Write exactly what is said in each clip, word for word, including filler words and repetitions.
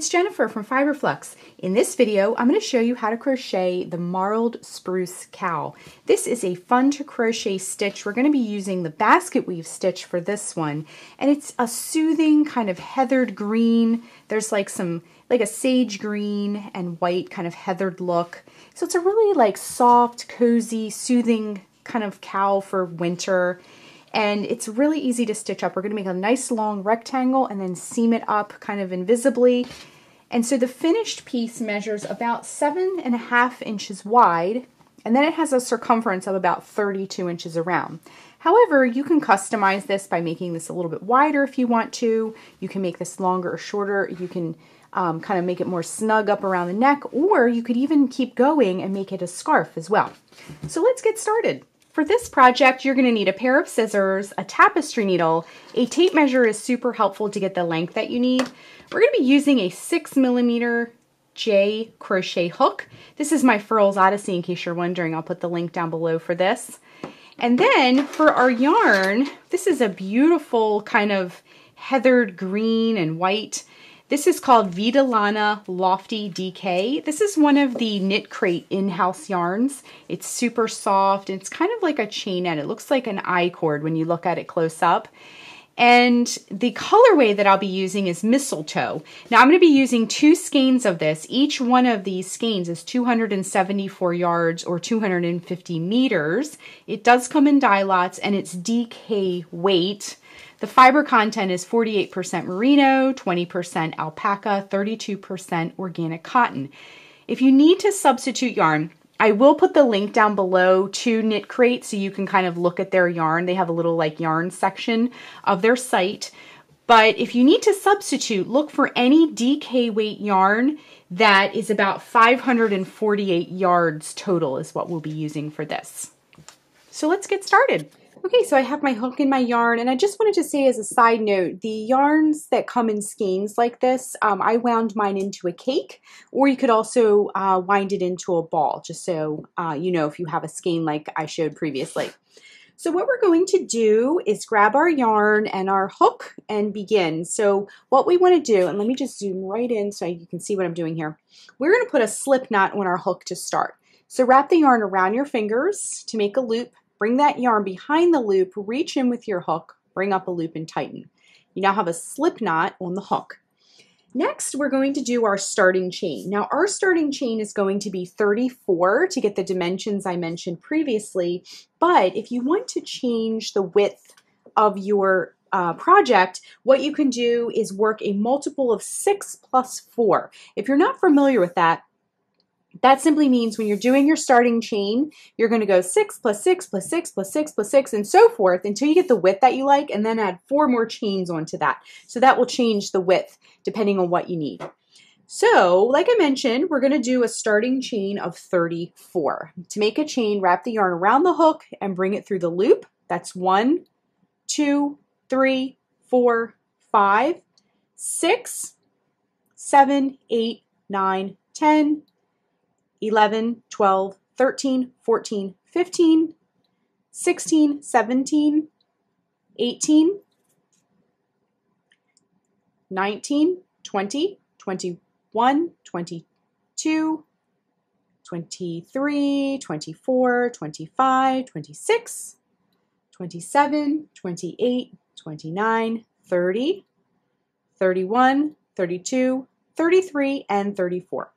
it's Jennifer from Fiber Flux. In this video, I'm going to show you how to crochet the Marled Spruce Cowl. This is a fun to crochet stitch. We're going to be using the basket weave stitch for this one, and it's a soothing kind of heathered green. There's like some, like a sage green and white kind of heathered look. So it's a really like soft, cozy, soothing kind of cowl for winter. And it's really easy to stitch up. We're going to make a nice long rectangle and then seam it up kind of invisibly. And so the finished piece measures about seven and a half inches wide, and then it has a circumference of about thirty-two inches around. However, you can customize this by making this a little bit wider if you want to. You can make this longer or shorter. You can um, kind of make it more snug up around the neck, or you could even keep going and make it a scarf as well. So let's get started. For this project, you're going to need a pair of scissors, a tapestry needle, a tape measure is super helpful to get the length that you need. We're going to be using a six millimeter J crochet hook. This is my Furls Odyssey, in case you're wondering. I'll put the link down below for this. And then for our yarn, this is a beautiful kind of heathered green and white. This is called Vidalana Lofty D K. This is one of the Knit Crate in-house yarns. It's super soft. It's kind of like a chainette. It looks like an I-cord when you look at it close up. And the colorway that I'll be using is Mistletoe. Now I'm going to be using two skeins of this. Each one of these skeins is two hundred seventy-four yards or two hundred fifty meters. It does come in dye lots and it's D K weight. The fiber content is forty-eight percent merino, twenty percent alpaca, thirty-two percent organic cotton. If you need to substitute yarn, I will put the link down below to Knit Crate so you can kind of look at their yarn. They have a little like yarn section of their site. But if you need to substitute, look for any D K weight yarn that is about five hundred forty-eight yards total is what we'll be using for this. So let's get started. Okay, so I have my hook in my yarn, and I just wanted to say as a side note, the yarns that come in skeins like this, um, I wound mine into a cake, or you could also uh, wind it into a ball, just so uh, you know if you have a skein like I showed previously. So what we're going to do is grab our yarn and our hook and begin. So what we want to do, and let me just zoom right in so you can see what I'm doing here, we're going to put a slip knot on our hook to start. So wrap the yarn around your fingers to make a loop. Bring that yarn behind the loop, reach in with your hook, bring up a loop and tighten. You now have a slip knot on the hook. Next, we're going to do our starting chain. Now our starting chain is going to be thirty-four to get the dimensions I mentioned previously, but if you want to change the width of your Uh, project, what you can do is work a multiple of six plus four. If you're not familiar with that, that simply means when you're doing your starting chain, you're going to go six plus six plus six plus six plus six and so forth until you get the width that you like, and then add four more chains onto that. So that will change the width depending on what you need. So like I mentioned, we're going to do a starting chain of thirty-four. To make a chain, wrap the yarn around the hook and bring it through the loop. That's one, two, three, four, five, six, seven, eight, nine, ten. eleven, twelve, thirteen, fourteen, fifteen, sixteen, seventeen, eighteen, nineteen, twenty, twenty-one, twenty-two, twenty-three, twenty-four, twenty-five, twenty-six, twenty-seven, twenty-eight, twenty-nine, thirty, thirty-one, thirty-two, thirty-three, and thirty-four.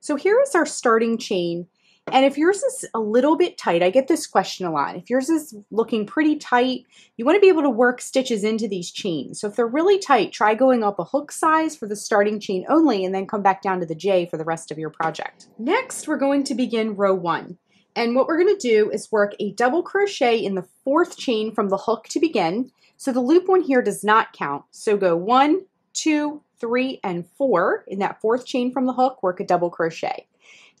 So here is our starting chain, and if yours is a little bit tight, I get this question a lot, if yours is looking pretty tight, you want to be able to work stitches into these chains. So if they're really tight, try going up a hook size for the starting chain only, and then come back down to the J for the rest of your project. Next, we're going to begin row one. And what we're going to do is work a double crochet in the fourth chain from the hook to begin. So the loop one here does not count. So go one, two, three, and four in that fourth chain from the hook, work a double crochet.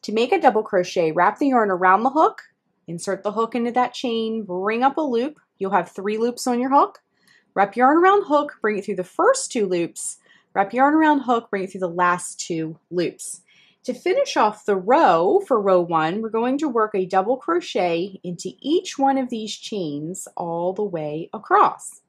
To make a double crochet, wrap the yarn around the hook, insert the hook into that chain, bring up a loop, you'll have three loops on your hook, wrap yarn around hook, bring it through the first two loops, wrap yarn around hook, bring it through the last two loops. To finish off the row for row one, we're going to work a double crochet into each one of these chains all the way across.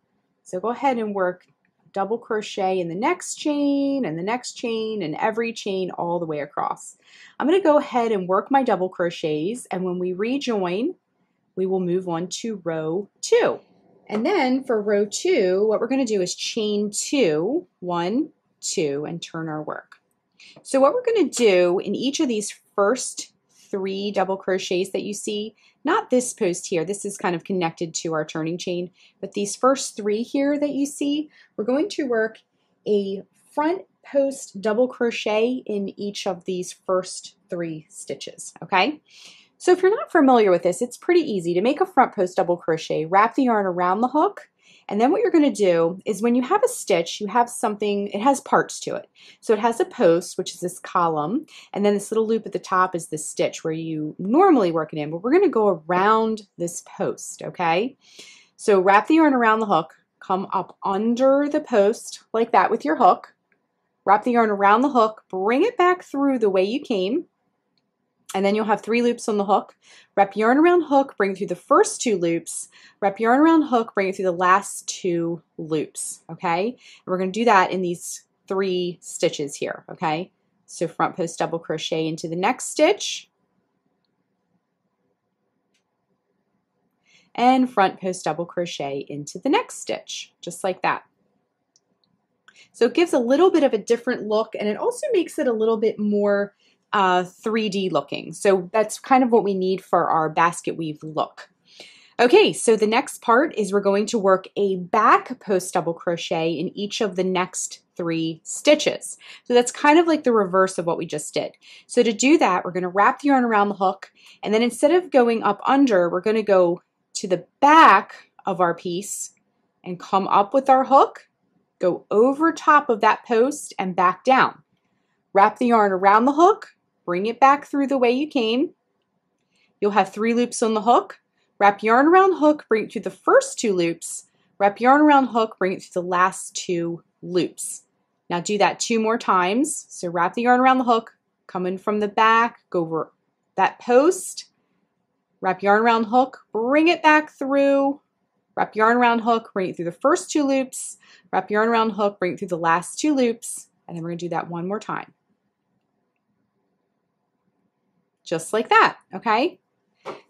So go ahead and work double crochet in the next chain and the next chain and every chain all the way across. I'm going to go ahead and work my double crochets, and when we rejoin, we will move on to row two. And then for row two, what we're going to do is chain two, one, two, and turn our work. So what we're going to do in each of these first three double crochets that you see, not this post here, this is kind of connected to our turning chain, but these first three here that you see, we're going to work a front post double crochet in each of these first three stitches, okay? So if you're not familiar with this, it's pretty easy to make a front post double crochet, wrap the yarn around the hook, and then what you're going to do is when you have a stitch, you have something, it has parts to it. So it has a post, which is this column, and then this little loop at the top is this stitch where you normally work it in, but we're going to go around this post, okay? So wrap the yarn around the hook, come up under the post like that with your hook, wrap the yarn around the hook, bring it back through the way you came, and then you'll have three loops on the hook. Wrap yarn around hook, bring it through the first two loops. Wrap yarn around hook, bring it through the last two loops, okay? And we're going to do that in these three stitches here, okay? So front post double crochet into the next stitch. And front post double crochet into the next stitch, just like that. So it gives a little bit of a different look, and it also makes it a little bit more Uh, three D looking. So that's kind of what we need for our basket weave look. Okay, so the next part is we're going to work a back post double crochet in each of the next three stitches. So that's kind of like the reverse of what we just did. So to do that, we're going to wrap the yarn around the hook, and then instead of going up under, we're going to go to the back of our piece and come up with our hook, go over top of that post and back down. Wrap the yarn around the hook, bring it back through the way you came. You'll have three loops on the hook. Wrap yarn around hook, bring it through the first two loops. Wrap yarn around hook, bring it through the last two loops. Now do that two more times. So wrap the yarn around the hook, come in from the back, go over that post. Wrap yarn around hook, bring it back through. Wrap yarn around hook, bring it through the first two loops. Wrap yarn around hook, bring it through the last two loops. And then we're going to do that one more time. Just like that, okay?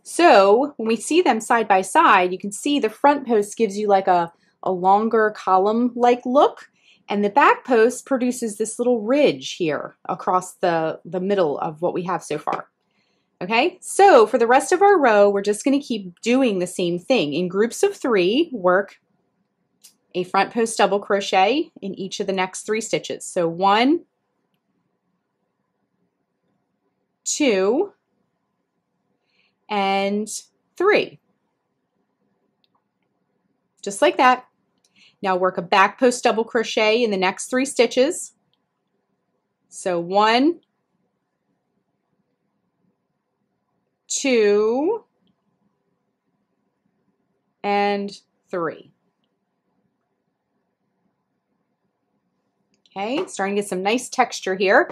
So when we see them side by side, you can see the front post gives you like a, a longer column-like look, and the back post produces this little ridge here across the, the middle of what we have so far. Okay, so for the rest of our row, we're just going to keep doing the same thing. In groups of three, work a front post double crochet in each of the next three stitches. So one, two, and three. Just like that. Now work a back post double crochet in the next three stitches. So one, two, and three. Okay, starting to get some nice texture here.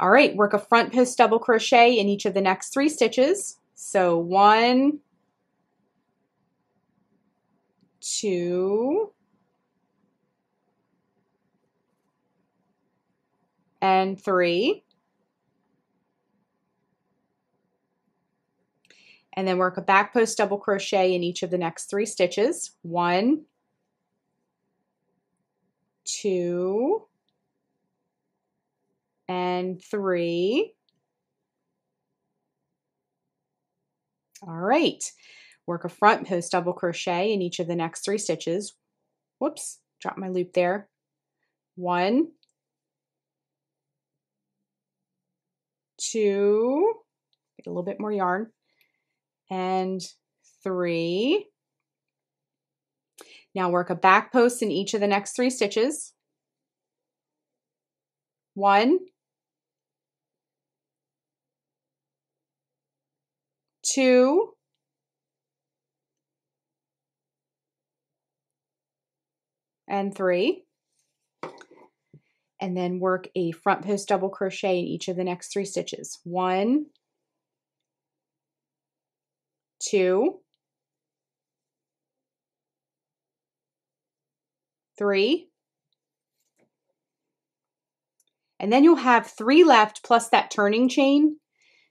All right, work a front post double crochet in each of the next three stitches. So one, two, and three. And then work a back post double crochet in each of the next three stitches. One, two, and three. All right, work a front post double crochet in each of the next three stitches. Whoops, drop my loop there. One, two, get a little bit more yarn, and three. Now work a back post in each of the next three stitches. One, two, and three, and then work a front post double crochet in each of the next three stitches. One, two, three, And then you'll have three left plus that turning chain.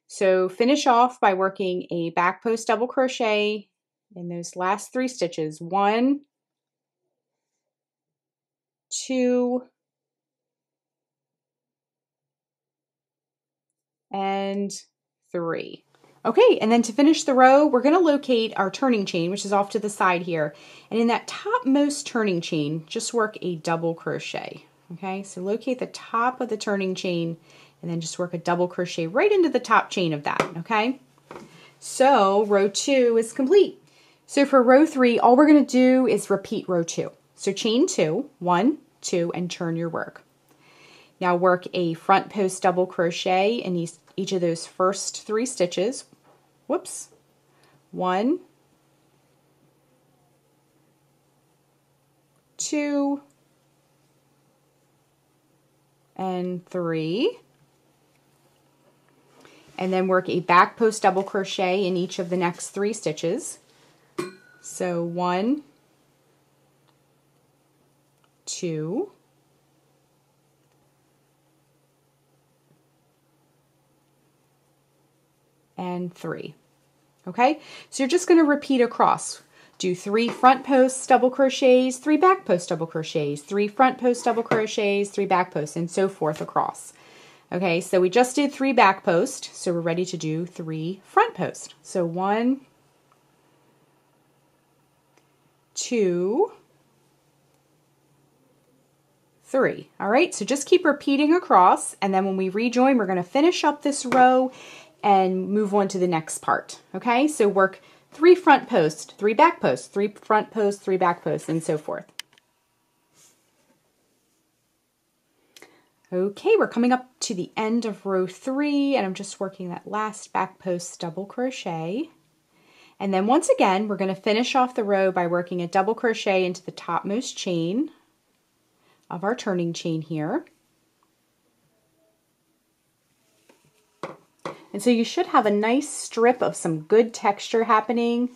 So finish off by working a back post double crochet in those last three stitches. One, two, and three. Okay, and then to finish the row, we're going to locate our turning chain, which is off to the side here. And in that topmost turning chain, just work a double crochet. Okay, so locate the top of the turning chain and then just work a double crochet right into the top chain of that, okay? So row two is complete. So for row three, all we're gonna do is repeat row two. So chain two, one, two, and turn your work. Now work a front post double crochet in each of those first three stitches. Whoops. One, two, and three. And then work a back post double crochet in each of the next three stitches. So one, two, and three. Okay, so you're just going to repeat across. Do three front posts double crochets, three back post double crochets, three front post double crochets, three back posts, and so forth across. Okay, so we just did three back posts, so we're ready to do three front posts. So one, two, three. All right, so just keep repeating across, and then when we rejoin, we're going to finish up this row and move on to the next part. Okay, so work three front posts, three back posts, three front posts, three back posts, and so forth. Okay, we're coming up to the end of row three, and I'm just working that last back post double crochet. And then once again, we're going to finish off the row by working a double crochet into the topmost chain of our turning chain here. And so you should have a nice strip of some good texture happening.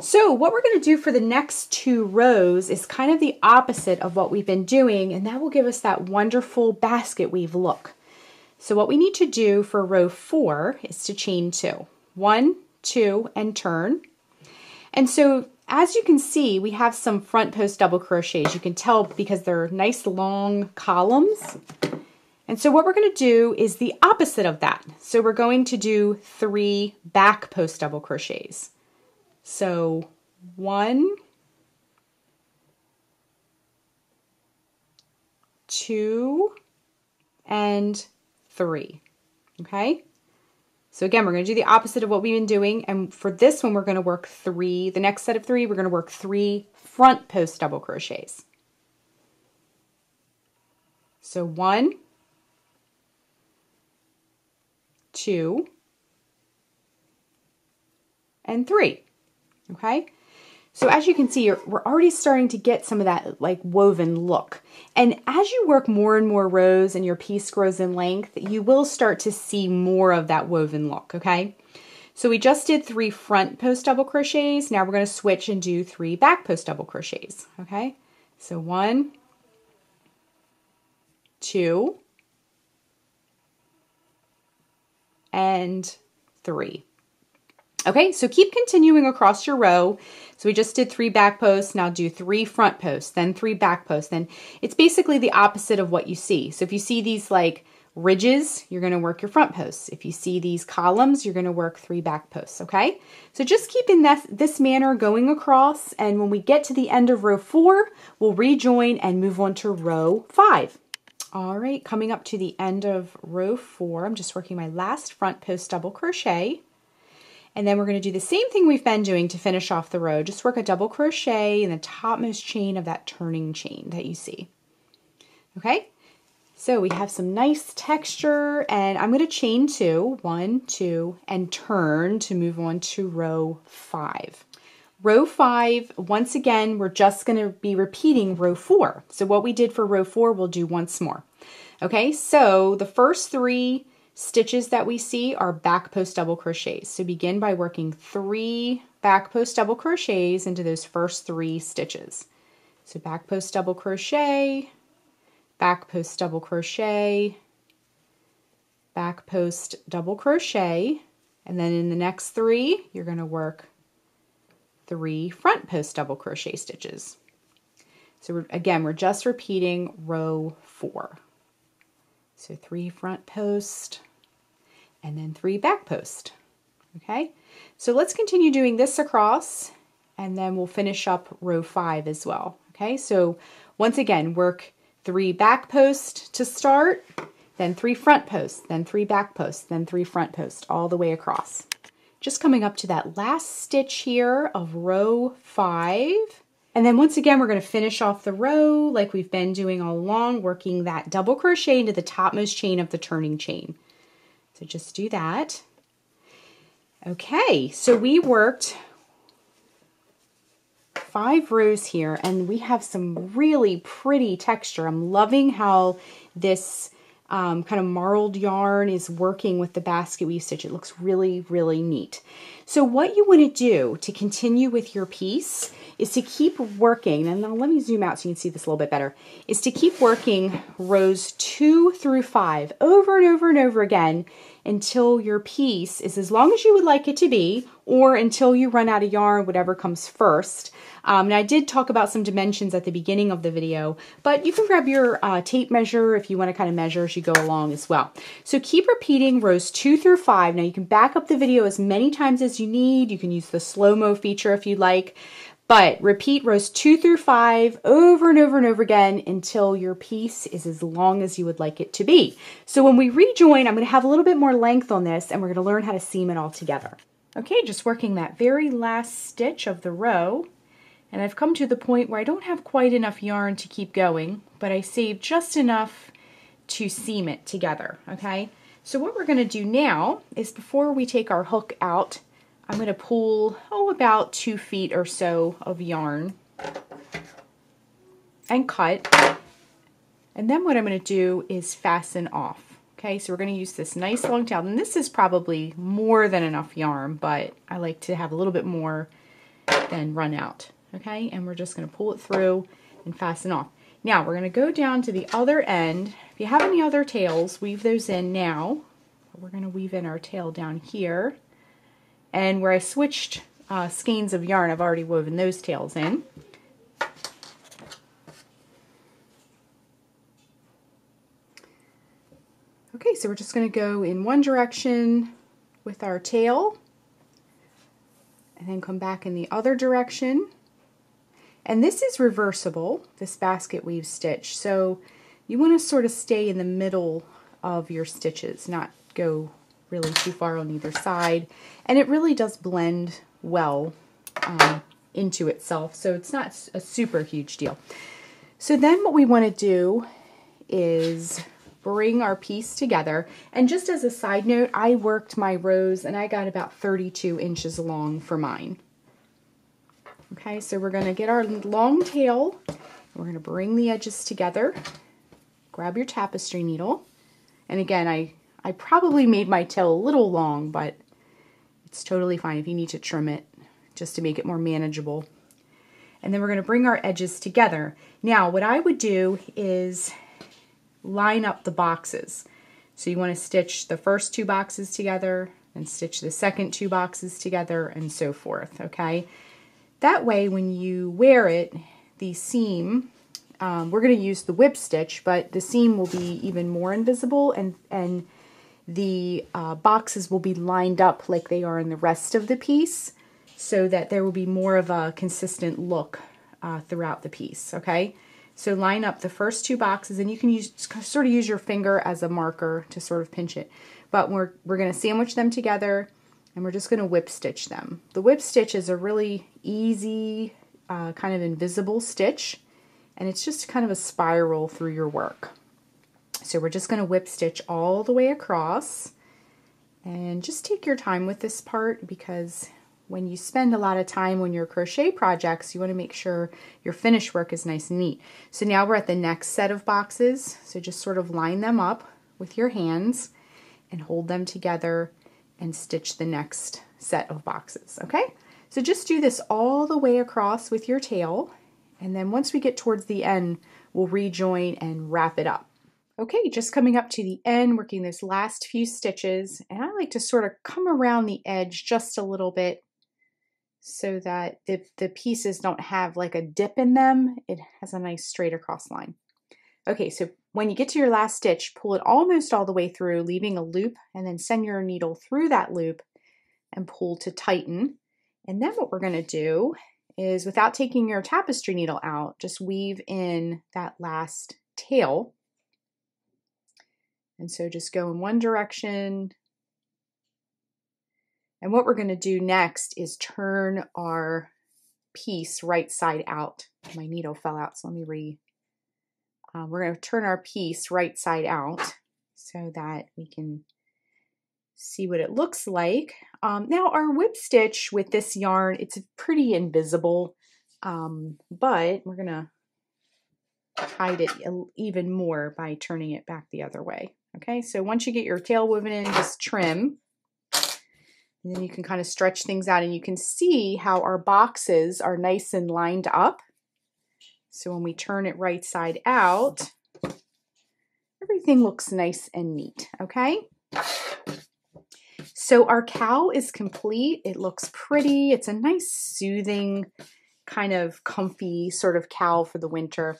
So what we're going to do for the next two rows is kind of the opposite of what we've been doing, and that will give us that wonderful basket weave look. So what we need to do for row four is to chain two. One, two, and turn. And so as you can see, we have some front post double crochets. You can tell because they're nice long columns. And so what we're going to do is the opposite of that. So we're going to do three back post double crochets. So one, two, and three, okay? So again, we're gonna do the opposite of what we've been doing, and for this one, we're gonna work three, the next set of three, we're gonna work three front post double crochets. So one, two, and three. Okay, so as you can see, you're, we're already starting to get some of that like woven look. And as you work more and more rows and your piece grows in length, you will start to see more of that woven look, okay? So we just did three front post double crochets. Now we're gonna switch and do three back post double crochets, okay? So one, two, and three. Okay, so keep continuing across your row. So we just did three back posts, now do three front posts, then three back posts, then it's basically the opposite of what you see. So if you see these like ridges, you're gonna work your front posts. If you see these columns, you're gonna work three back posts, okay? So just keep in this, this manner going across, and when we get to the end of row four, we'll rejoin and move on to row five. All right, coming up to the end of row four, I'm just working my last front post double crochet. And then we're going to do the same thing we've been doing to finish off the row. Just work a double crochet in the topmost chain of that turning chain that you see. Okay, so we have some nice texture, and I'm going to chain two, one, two, and turn to move on to row five. Row five, once again, we're just going to be repeating row four. So what we did for row four, we'll do once more. Okay, so the first three stitches that we see are back post double crochets. So begin by working three back post double crochets into those first three stitches. So back post double crochet, back post double crochet, back post double crochet, and then in the next three you're going to work three front post double crochet stitches. So we're, again, we're just repeating row four. So three front post and then three back post. Okay, so let's continue doing this across, and then we'll finish up row five as well. Okay, so once again, work three back post to start, then three front posts, then three back posts, then three front posts, all the way across. Just coming up to that last stitch here of row five. And then once again, we're going to finish off the row like we've been doing all along, working that double crochet into the topmost chain of the turning chain. So just do that. Okay, so we worked five rows here, and we have some really pretty texture. I'm loving how this Um, kind of marled yarn is working with the basket weave stitch. It looks really, really neat. So what you want to do to continue with your piece is to keep working, and now let me zoom out so you can see this a little bit better, is to keep working rows two through five over and over and over again until your piece is as long as you would like it to be, or until you run out of yarn, whatever comes first. Um, and I did talk about some dimensions at the beginning of the video, but you can grab your uh, tape measure if you want to kind of measure as you go along as well. So keep repeating rows two through five. Now you can back up the video as many times as you need. You can use the slow-mo feature if you like, but repeat rows two through five over and over and over again until your piece is as long as you would like it to be. So when we rejoin, I'm going to have a little bit more length on this, and we're going to learn how to seam it all together. Okay, just working that very last stitch of the row. And I've come to the point where I don't have quite enough yarn to keep going, but I saved just enough to seam it together, okay? So what we're gonna do now is, before we take our hook out, I'm gonna pull, oh, about two feet or so of yarn and cut. And then what I'm gonna do is fasten off. Okay, so we're gonna use this nice long tail, and this is probably more than enough yarn, but I like to have a little bit more than run out. Okay, and we're just going to pull it through and fasten off. Now we're going to go down to the other end. If you have any other tails, weave those in now. We're going to weave in our tail down here. And where I switched uh, skeins of yarn, I've already woven those tails in. Okay, so we're just going to go in one direction with our tail, and then come back in the other direction. And this is reversible, this basket weave stitch, so you want to sort of stay in the middle of your stitches, not go really too far on either side. And it really does blend well um, into itself, so it's not a super huge deal. So then what we want to do is bring our piece together. And just as a side note, I worked my rows and I got about thirty-two inches long for mine. Okay, so we're going to get our long tail, and we're going to bring the edges together. Grab your tapestry needle. And again, I, I probably made my tail a little long, but it's totally fine if you need to trim it just to make it more manageable. And then we're going to bring our edges together. Now, what I would do is line up the boxes. So you want to stitch the first two boxes together, and stitch the second two boxes together, and so forth, okay? That way, when you wear it, the seam, um, we're going to use the whip stitch, but the seam will be even more invisible, and, and the uh, boxes will be lined up like they are in the rest of the piece, so that there will be more of a consistent look uh, throughout the piece, okay? So line up the first two boxes, and you can use, sort of use your finger as a marker to sort of pinch it. But we're, we're going to sandwich them together, and we're just going to whip stitch them. The whip stitch is a really easy uh, kind of invisible stitch, and it's just kind of a spiral through your work. So we're just going to whip stitch all the way across, and just take your time with this part, because when you spend a lot of time on your crochet projects, you want to make sure your finished work is nice and neat. So now we're at the next set of boxes, so just sort of line them up with your hands and hold them together and stitch the next set of boxes, okay? So just do this all the way across with your tail, and then once we get towards the end, we'll rejoin and wrap it up. Okay, just coming up to the end, working those last few stitches, and I like to sort of come around the edge just a little bit so that the, the pieces don't have like a dip in them. It has a nice straight across line. Okay, so when you get to your last stitch, pull it almost all the way through, leaving a loop, and then send your needle through that loop and pull to tighten. And then what we're gonna do is, without taking your tapestry needle out, just weave in that last tail. And so just go in one direction. And what we're going to do next is turn our piece right side out. My needle fell out, so let me re. Uh, we're going to turn our piece right side out so that we can see what it looks like. Um, now our whip stitch with this yarn, it's pretty invisible, um, but we're going to hide it even more by turning it back the other way. Okay, so once you get your tail woven in, just trim, and then you can kind of stretch things out, and you can see how our boxes are nice and lined up. So when we turn it right side out, everything looks nice and neat. Okay, so our cowl is complete. It looks pretty. It's a nice soothing kind of comfy sort of cowl for the winter.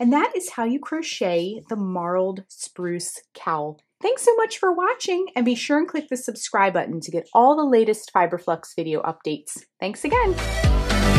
And that is how you crochet the Marled Spruce Cowl. Thanks so much for watching, and be sure and click the subscribe button to get all the latest Fiber Flux video updates. Thanks again.